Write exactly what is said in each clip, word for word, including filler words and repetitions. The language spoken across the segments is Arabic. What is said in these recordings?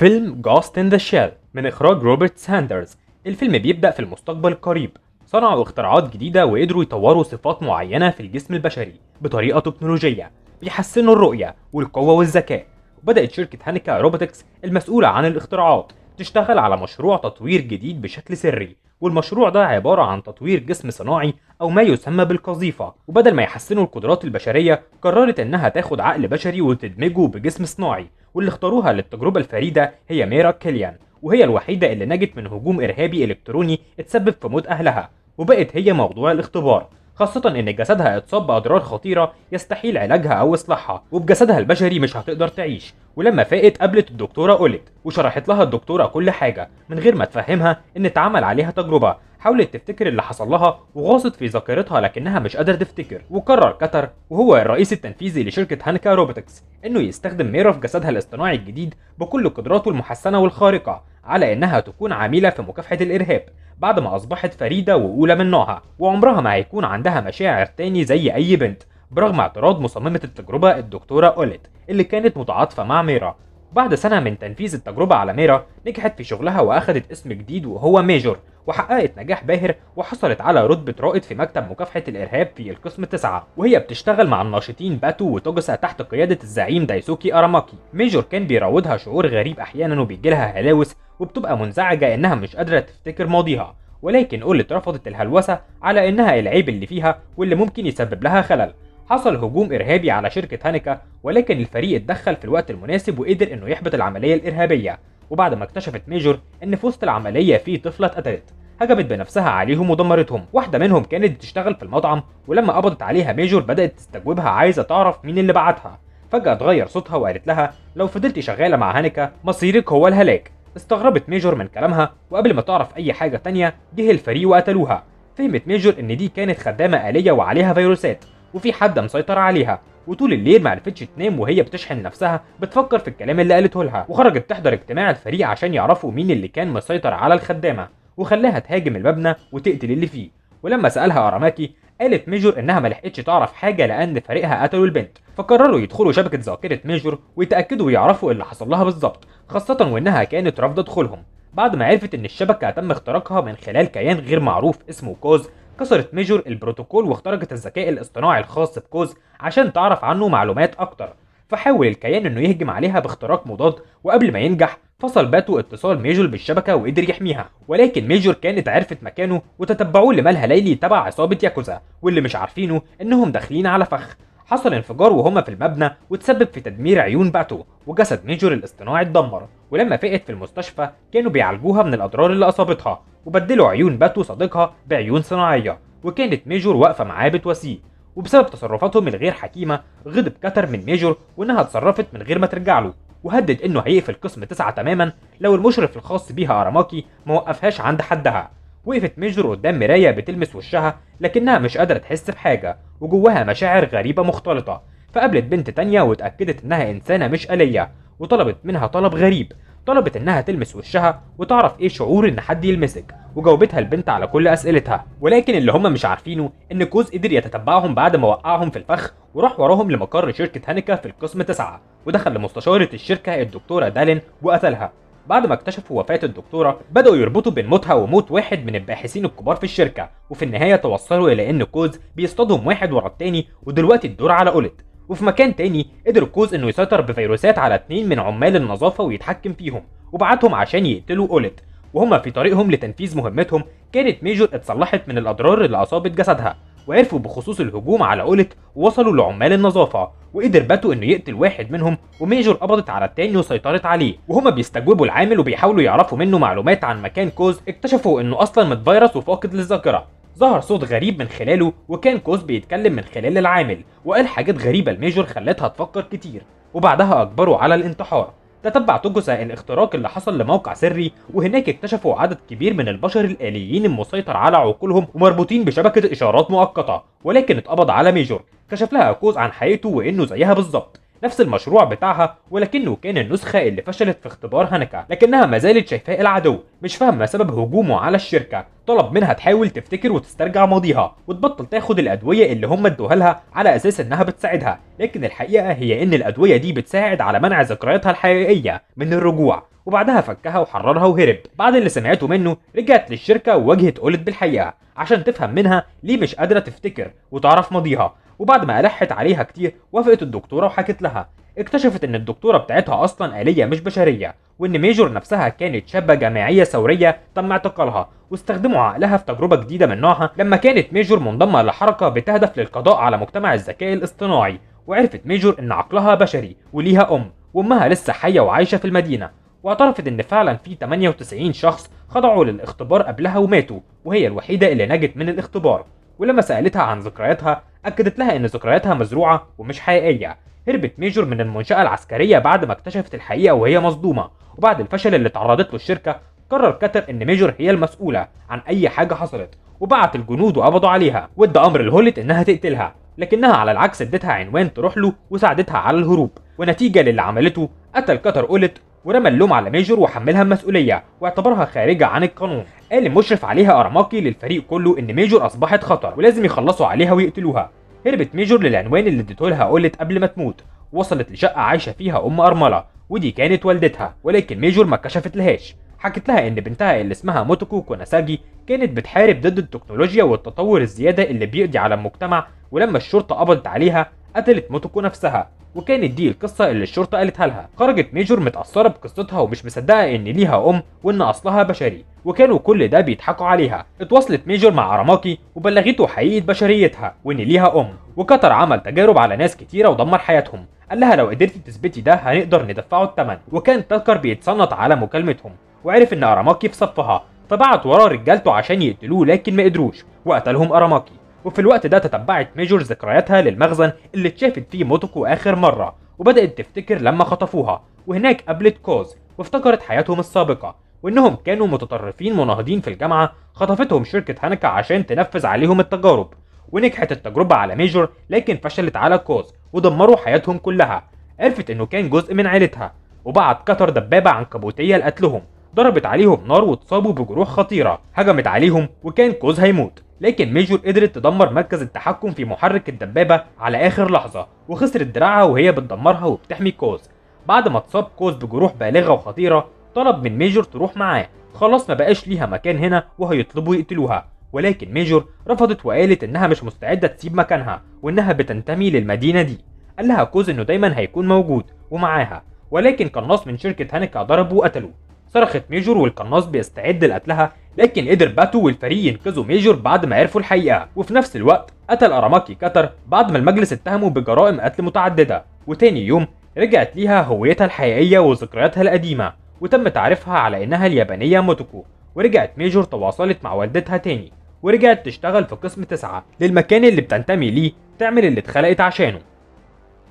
فيلم Ghost in the Shell من إخراج روبرت ساندرز. الفيلم بيبدأ في المستقبل القريب. صنعوا اختراعات جديدة وقدروا يطوروا صفات معينة في الجسم البشري بطريقة تكنولوجية، بيحسنوا الرؤية والقوة والذكاء. وبدأت شركة هانكا روبوتكس المسؤولة عن الاختراعات تشتغل على مشروع تطوير جديد بشكل سري، والمشروع ده عبارة عن تطوير جسم صناعي أو ما يسمى بالقذيفة. وبدل ما يحسنوا القدرات البشرية، قررت إنها تاخد عقل بشري وتدمجه بجسم صناعي، واللي اختاروها للتجربة الفريدة هي ميرا كيليان، وهي الوحيدة اللي نجت من هجوم إرهابي إلكتروني اتسبب في موت أهلها، وبقت هي موضوع الاختبار، خاصة إن جسدها اتصاب بأضرار خطيرة يستحيل علاجها أو إصلاحها، وبجسدها البشري مش هتقدر تعيش. ولما فاقت قابلت الدكتورة أوليت، وشرحت لها الدكتورة كل حاجة من غير ما تفهمها إن اتعمل عليها تجربة. حاولت تفتكر اللي حصل لها وغاصت في ذاكرتها لكنها مش قادرة تفتكر. وقرر كاتر وهو الرئيس التنفيذي لشركة هانكا روبوتكس إنه يستخدم ميرا في جسدها الاصطناعي الجديد بكل قدراته المحسنة والخارقة على إنها تكون عاملة في مكافحة الإرهاب، بعد ما أصبحت فريدة وأولى من نوعها، وعمرها ما هيكون عندها مشاعر تاني زي أي بنت، برغم اعتراض مصممة التجربة الدكتورة أوليت اللي كانت متعاطفة مع ميرا. بعد سنة من تنفيذ التجربة على ميرا، نجحت في شغلها وأخدت اسم جديد وهو ميجر، وحققت نجاح باهر وحصلت على رتبة رائد في مكتب مكافحة الإرهاب في القسم التسعة، وهي بتشتغل مع الناشطين باتو وتوجسا تحت قيادة الزعيم دايسوكي أراماكي. ميجور كان بيراودها شعور غريب أحيانا وبيجيلها هلاوس وبتبقى منزعجة إنها مش قادرة تفتكر ماضيها، ولكن أوليت رفضت الهلوسة على إنها العيب اللي فيها واللي ممكن يسبب لها خلل. حصل هجوم إرهابي على شركة هانكا، ولكن الفريق اتدخل في الوقت المناسب وقدر إنه يحبط العملية الإرهابية. وبعد ما اكتشفت ميجور إن في وسط العملية في طفلة اتقتلت، هجمت بنفسها عليهم ودمرتهم. واحدة منهم كانت بتشتغل في المطعم، ولما قبضت عليها ميجور بدأت تستجوبها عايزة تعرف مين اللي بعتها. فجأة اتغير صوتها وقالت لها لو فضلتي شغالة مع هانكا مصيرك هو الهلاك. استغربت ميجور من كلامها، وقبل ما تعرف أي حاجة تانية جه الفريق وقتلوها. فهمت ميجور إن دي كانت خدامة آلية وعليها فيروسات وفي حد مسيطر عليها، وطول الليل معرفتش تنام وهي بتشحن نفسها بتفكر في الكلام اللي قالته لها. وخرجت تحضر اجتماع الفريق عشان يعرفوا مين اللي كان مسيطر على الخدامة وخلاها تهاجم المبنى وتقتل اللي فيه. ولما سألها أراماكي قالت ميجور إنها ملحقتش تعرف حاجة لأن فريقها قتلوا البنت، فقرروا يدخلوا شبكة ذاكرة ميجور ويتأكدوا ويعرفوا اللي حصل لها بالظبط، خاصة وإنها كانت رافضة دخولهم. بعد ما عرفت إن الشبكة تم اختراقها من خلال كيان غير معروف اسمه كوز، كسرت ميجور البروتوكول واخترقت الذكاء الاصطناعي الخاص بكوز عشان تعرف عنه معلومات أكتر. فحاول الكيان إنه يهجم عليها باختراق مضاد، وقبل ما ينجح فصل باتو اتصال ميجور بالشبكة وقدر يحميها، ولكن ميجور كانت عرفت مكانه وتتبعوه لمالها ليلي تبع عصابة ياكوزا، واللي مش عارفينه إنهم داخلين على فخ. حصل انفجار وهما في المبنى وتسبب في تدمير عيون باتو، وجسد ميجور الاصطناعي اتدمر. ولما فقت في المستشفى كانوا بيعالجوها من الأضرار اللي أصابتها، وبدلوا عيون باتو صديقها بعيون صناعية، وكانت ميجور واقفة معاه بتواسيه. وبسبب تصرفاتهم الغير حكيمة غضب كاتر من ميجور وإنها اتصرفت من غير ما ترجع له، وهدد إنه هيقفل قسم تسعة تماما لو المشرف الخاص بيها أراماكي ما وقفهاش عند حدها. وقفت ميجور قدام مراية بتلمس وشها لكنها مش قادرة تحس بحاجة، وجواها مشاعر غريبة مختلطة. فقابلت بنت تانية وتأكدت إنها إنسانة مش آلية، وطلبت منها طلب غريب، طلبت إنها تلمس وشها وتعرف إيه شعور إن حد يلمسك، وجاوبتها البنت على كل أسئلتها. ولكن اللي هم مش عارفينه إن كوز قدر يتتبعهم بعد ما وقعهم في الفخ، وراح وراهم لمقر شركة هانكا في القسم تسعة، ودخل لمستشارة الشركة الدكتورة دالين وقتلها. بعد ما اكتشفوا وفاة الدكتورة بدأوا يربطوا بين موتها وموت واحد من الباحثين الكبار في الشركة، وفي النهاية توصلوا إلى إن كوز بيصطادهم واحد ورا التاني، ودلوقتي الدور على أوليت. وفي مكان تاني قدر كوز إنه يسيطر بفيروسات على اتنين من عمال النظافة ويتحكم فيهم، وبعتهم عشان يقتلوا أوليت. وهما في طريقهم لتنفيذ مهمتهم كانت ميجور اتصلحت من الأضرار اللي أصابت جسدها، وعرفوا بخصوص الهجوم على أوليت ووصلوا لعمال النظافة، وقدر باتو إنه يقتل واحد منهم، وميجور قبضت على التاني وسيطرت عليه. وهما بيستجوبوا العامل وبيحاولوا يعرفوا منه معلومات عن مكان كوز، اكتشفوا إنه أصلا متفيروس وفاقد للذاكرة. ظهر صوت غريب من خلاله وكان كوز بيتكلم من خلال العامل، وقال حاجات غريبة لميجور خلتها تفكر كتير، وبعدها أجبروا على الانتحار. تتبع توجسا الاختراق اللي حصل لموقع سري، وهناك اكتشفوا عدد كبير من البشر الآليين المسيطر على عقولهم ومربوطين بشبكة إشارات مؤقتة، ولكن اتقبض على ميجور. كشف لها كوز عن حقيقته وإنه زيها بالظبط، نفس المشروع بتاعها، ولكنه كان النسخة اللي فشلت في اختبار هانكا، لكنها ما زالت شايفاه العدو، مش فاهمة سبب هجومه على الشركة. طلب منها تحاول تفتكر وتسترجع ماضيها وتبطل تاخد الأدوية اللي هم ادوها لها على أساس إنها بتساعدها، لكن الحقيقة هي إن الأدوية دي بتساعد على منع ذكرياتها الحقيقية من الرجوع. وبعدها فكها وحررها وهرب. بعد اللي سمعته منه رجعت للشركة وواجهت أولد بالحقيقة عشان تفهم منها ليه مش قادرة تفتكر وتعرف ماضيها. وبعد ما ألحت عليها كتير وافقت الدكتورة وحكت لها. اكتشفت ان الدكتورة بتاعتها اصلا آلية مش بشرية، وان ميجور نفسها كانت شابة جامعية ثورية تم اعتقالها، واستخدموا عقلها في تجربة جديدة من نوعها لما كانت ميجور منضمة لحركة بتهدف للقضاء على مجتمع الذكاء الاصطناعي. وعرفت ميجور ان عقلها بشري وليها ام، وامها لسه حية وعايشة في المدينة. واعترفت ان فعلا في ثمانية وتسعين شخص خضعوا للاختبار قبلها وماتوا، وهي الوحيدة اللي نجت من الاختبار. ولما سألتها عن ذكرياتها أكدت لها إن ذكرياتها مزروعة ومش حقيقية. هربت ميجور من المنشأة العسكرية بعد ما اكتشفت الحقيقة وهي مصدومة، وبعد الفشل اللي تعرضت له الشركة قرر كاتر إن ميجور هي المسؤولة عن أي حاجة حصلت، وبعت الجنود وقبضوا عليها، وادى أمر لهولت إنها تقتلها، لكنها على العكس ادتها عنوان تروح له وساعدتها على الهروب، ونتيجة للي عملته قتل كاتر أولت ورمى اللوم على ميجور وحملها المسؤولية واعتبرها خارجة عن القانون. قال المشرف عليها أراماكي للفريق كله إن ميجور أصبحت خطر ولازم يخلصوا عليها ويقتلوها. هربت ميجور للعنوان اللي اديتهولها قولت قبل ما تموت، وصلت لشقة عايشة فيها أم أرملة ودي كانت والدتها، ولكن ميجور ما كشفت لهاش. حكت لها إن بنتها اللي اسمها موتوكو كوناساجي كانت بتحارب ضد التكنولوجيا والتطور الزيادة اللي بيقضي على المجتمع، ولما الشرطة قبضت عليها قتلت موتوكو نفسها، وكانت دي القصة اللي الشرطة قالتها لها. خرجت ميجور متأثرة بقصتها ومش مصدقة إن ليها أم وإن أصلها بشري، وكانوا كل ده بيضحكوا عليها. اتواصلت ميجور مع أراماكي وبلغته حقيقة بشريتها وإن ليها أم، وكتر عمل تجارب على ناس كتيرة ودمر حياتهم. قال لها لو قدرتي تثبتي ده هنقدر ندفعه الثمن، وكان كاتر بيتصنط على مكالمتهم، وعرف إن أراماكي في صفها، فبعت وراه رجالته عشان يقتلوه لكن ما قدروش، وقتلهم أراماكي. وفي الوقت ده تتبعت ميجور ذكرياتها للمخزن اللي اتشافت فيه موتوكو آخر مرة، وبدأت تفتكر لما خطفوها، وهناك قابلت كوز وافتكرت حياتهم السابقة وإنهم كانوا متطرفين مناهضين في الجامعة خطفتهم شركة هانكا عشان تنفذ عليهم التجارب، ونجحت التجربة على ميجور لكن فشلت على كوز ودمروا حياتهم كلها. عرفت إنه كان جزء من عيلتها، وبعت كتر دبابة عنكبوتية لقتلهم، ضربت عليهم نار واتصابوا بجروح خطيرة، هجمت عليهم وكان كوز هيموت، لكن ميجور قدرت تدمر مركز التحكم في محرك الدبابة على آخر لحظة، وخسرت دراعها وهي بتدمرها وبتحمي كوز. بعد ما اتصاب كوز بجروح بالغة وخطيرة طلب من ميجور تروح معاه، خلاص ما بقاش ليها مكان هنا وهيطلبوا يقتلوها، ولكن ميجور رفضت وقالت إنها مش مستعدة تسيب مكانها وإنها بتنتمي للمدينة دي. قال لها كوز إنه دايما هيكون موجود ومعاها، ولكن قناص من شركة هانكا ضربوا وقتلوه. صرخت ميجور والقناص بيستعد لقتلها، لكن قدر باتو والفريق ينقذوا ميجور بعد ما عرفوا الحقيقة، وفي نفس الوقت قتل أراماكي كاتر بعد ما المجلس اتهمه بجرائم قتل متعددة. وتاني يوم رجعت ليها هويتها الحقيقية وذكرياتها القديمة، وتم تعريفها على إنها اليابانية موتوكو. ورجعت ميجور تواصلت مع والدتها تاني، ورجعت تشتغل في قسم تسعة للمكان اللي بتنتمي ليه، تعمل اللي اتخلقت عشانه.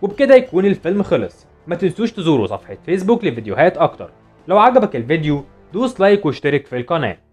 وبكده يكون الفيلم خلص. ما تنسوش تزوروا صفحة فيسبوك لفيديوهات أكتر. لو عجبك الفيديو دوس لايك واشترك في القناة.